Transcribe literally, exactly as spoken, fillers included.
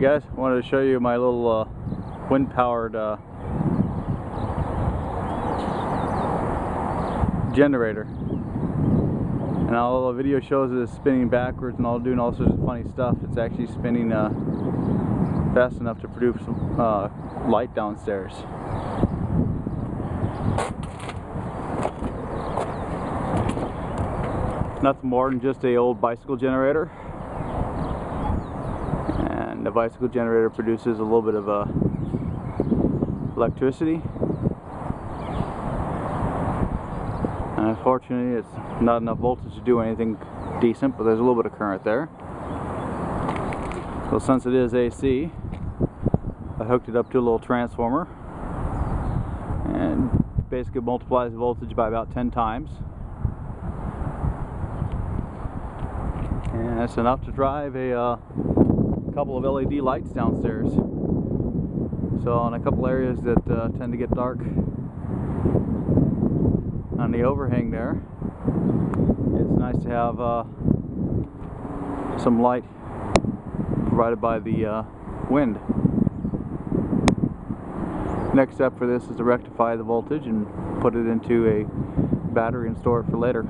Hey guys, I wanted to show you my little uh, wind-powered uh, generator. And all the video shows is spinning backwards and all doing all sorts of funny stuff. It's actually spinning uh, fast enough to produce some uh, light downstairs. Nothing more than just a old bicycle generator. And the bicycle generator produces a little bit of uh, electricity. And unfortunately, it's not enough voltage to do anything decent, but there's a little bit of current there. So since it is A C, I hooked it up to a little transformer, and basically multiplies the voltage by about ten times. And it's enough to drive a uh, couple of L E D lights downstairs. So in a couple areas that uh, tend to get dark on the overhang there, it's nice to have uh, some light provided by the uh, wind. Next step for this is to rectify the voltage and put it into a battery and store it for later.